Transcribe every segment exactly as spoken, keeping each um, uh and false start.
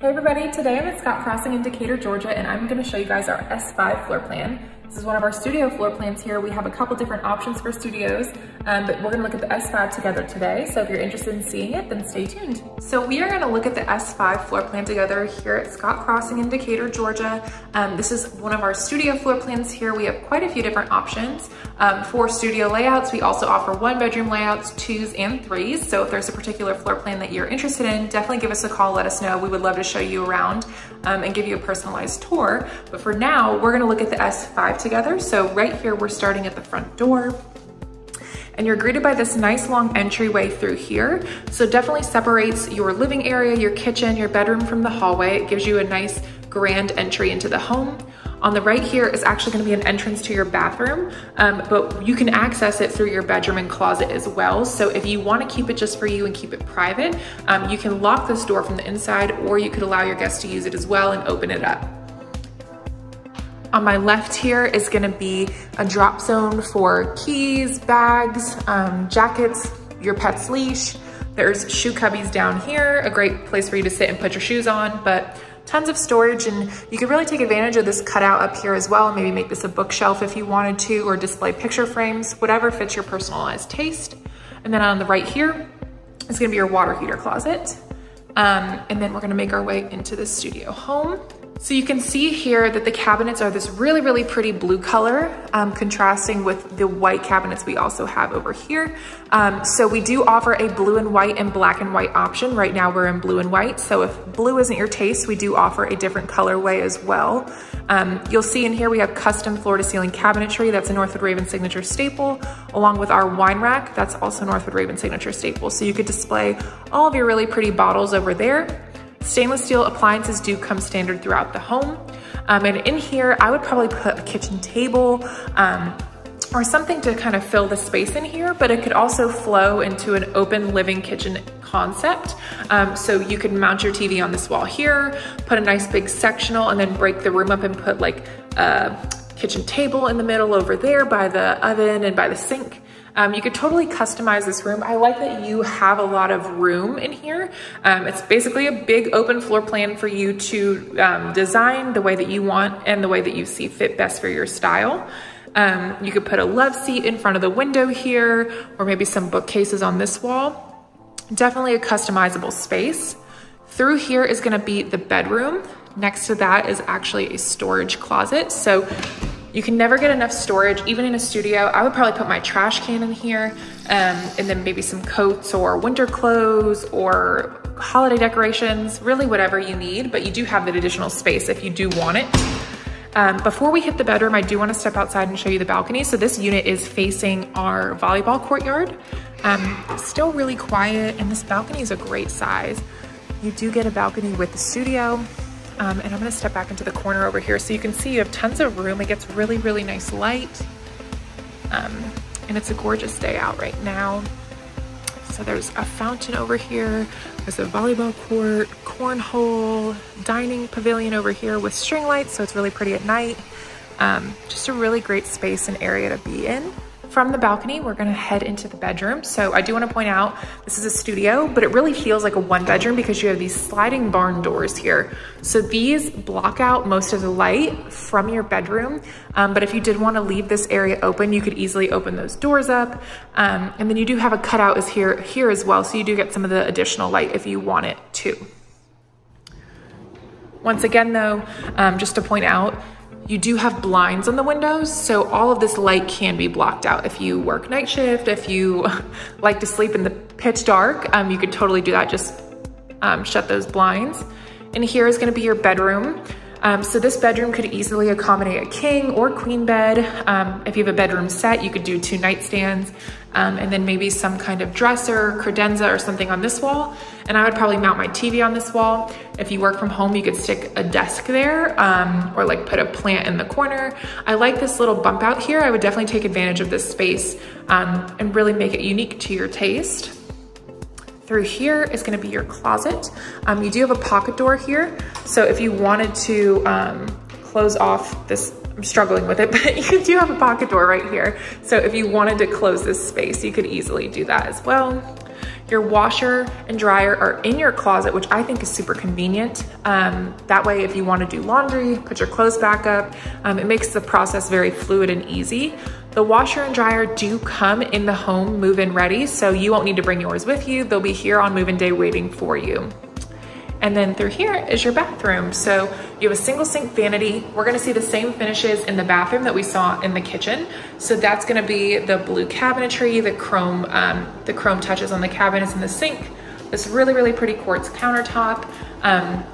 Hey everybody, today I'm at Scott Crossing in Decatur, Georgia, and I'm going to show you guys our S five floor plan. This is one of our studio floor plans here. We have a couple different options for studios, um, but we're going to look at the S five together today, so if you're interested in seeing it, then stay tuned. So we are going to look at the S five floor plan together here at Scott Crossing in Decatur, Georgia. Um, this is one of our studio floor plans here. We have quite a few different options um, for studio layouts. We also offer one bedroom layouts, twos and threes, so if there's a particular floor plan that you're interested in, definitely give us a call, let us know. We would love to show you around um, and give you a personalized tour. But for now, we're gonna look at the S five together. So right here, we're starting at the front door. And you're greeted by this nice long entryway through here. So definitely separates your living area, your kitchen, your bedroom from the hallway. It gives you a nice grand entry into the home. On the right here is actually gonna be an entrance to your bathroom, um, but you can access it through your bedroom and closet as well. So if you wanna keep it just for you and keep it private, um, you can lock this door from the inside, or you could allow your guests to use it as well and open it up. On my left here is gonna be a drop zone for keys, bags, um, jackets, your pet's leash. There's shoe cubbies down here, a great place for you to sit and put your shoes on, but tons of storage, and you can really take advantage of this cutout up here as well. Maybe make this a bookshelf if you wanted to, or display picture frames, whatever fits your personalized taste. And then on the right here is gonna be your water heater closet. Um, and then we're gonna make our way into the studio home. So you can see here that the cabinets are this really, really pretty blue color, um, contrasting with the white cabinets we also have over here. Um, so we do offer a blue and white and black and white option. Right now we're in blue and white. So if blue isn't your taste, we do offer a different colorway as well. Um, you'll see in here we have custom floor to ceiling cabinetry. That's a Northwood Ravin signature staple, along with our wine rack. That's also Northwood Ravin signature staple. So you could display all of your really pretty bottles over there. Stainless steel appliances do come standard throughout the home. Um, and in here, I would probably put a kitchen table um, or something to kind of fill the space in here, but it could also flow into an open living kitchen concept. Um, so you could mount your T V on this wall here, put a nice big sectional, and then break the room up and put like a kitchen table in the middle over there by the oven and by the sink. Um, you could totally customize this room. I like that you have a lot of room in here. Um, it's basically a big open floor plan for you to um, design the way that you want and the way that you see fit best for your style. Um, you could put a love seat in front of the window here, or maybe some bookcases on this wall. Definitely a customizable space. Through here is gonna be the bedroom. Next to that is actually a storage closet. So you can never get enough storage, even in a studio. I would probably put my trash can in here, um, and then maybe some coats or winter clothes or holiday decorations, really whatever you need, but you do have that additional space if you do want it. Um, before we hit the bedroom, I do wanna step outside and show you the balcony. So this unit is facing our volleyball courtyard. Um, still really quiet, and this balcony is a great size. You do get a balcony with the studio. Um, and I'm gonna step back into the corner over here so you can see you have tons of room. It gets really, really nice light. Um, and it's a gorgeous day out right now. So there's a fountain over here. There's a volleyball court, cornhole, dining pavilion over here with string lights, so it's really pretty at night. Um, just a really great space and area to be in. From the balcony, we're gonna head into the bedroom. So I do wanna point out, this is a studio, but it really feels like a one bedroom because you have these sliding barn doors here. So these block out most of the light from your bedroom. Um, but if you did wanna leave this area open, you could easily open those doors up. Um, and then you do have a cutout is here, here as well. So you do get some of the additional light if you want it too. Once again though, um, just to point out, you do have blinds on the windows, so all of this light can be blocked out. If you work night shift, if you like to sleep in the pitch dark, um, you could totally do that, just um, shut those blinds. And here is gonna be your bedroom. Um, so this bedroom could easily accommodate a king or queen bed. Um, if you have a bedroom set, you could do two nightstands, um, and then maybe some kind of dresser, credenza, or something on this wall. And I would probably mount my T V on this wall. If you work from home, you could stick a desk there, um, or like put a plant in the corner. I like this little bump out here. I would definitely take advantage of this space, um, and really make it unique to your taste. Through here is gonna be your closet. Um, you do have a pocket door here. So if you wanted to um, close off this, I'm struggling with it, but you do have a pocket door right here. So if you wanted to close this space, you could easily do that as well. Your washer and dryer are in your closet, which I think is super convenient. Um, that way, if you want to do laundry, put your clothes back up, um, it makes the process very fluid and easy. The washer and dryer do come in the home move-in ready, so you won't need to bring yours with you. They'll be here on move-in day waiting for you. And then through here is your bathroom. So you have a single sink vanity. We're gonna see the same finishes in the bathroom that we saw in the kitchen. So that's gonna be the blue cabinetry, the chrome, um, the chrome touches on the cabinets in the sink, this really, really pretty quartz countertop. Um,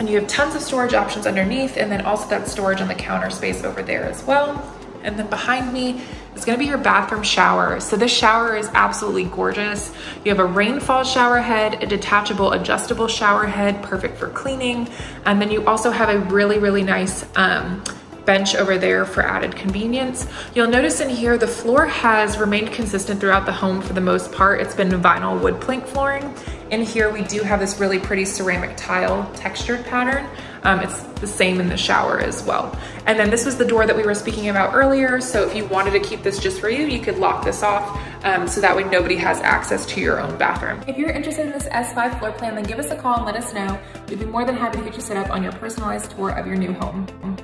and you have tons of storage options underneath, and then also that storage on the counter space over there as well. And then behind me is gonna be your bathroom shower. So this shower is absolutely gorgeous. You have a rainfall shower head, a detachable adjustable shower head, perfect for cleaning. And then you also have a really, really nice um, bench over there for added convenience. You'll notice in here, the floor has remained consistent throughout the home for the most part. It's been vinyl wood plank flooring. In here, we do have this really pretty ceramic tile textured pattern. Um, it's the same in the shower as well. And then this was the door that we were speaking about earlier. So if you wanted to keep this just for you, you could lock this off um, so that way nobody has access to your own bathroom. If you're interested in this S five floor plan, then give us a call and let us know. We'd be more than happy to get you set up on your personalized tour of your new home.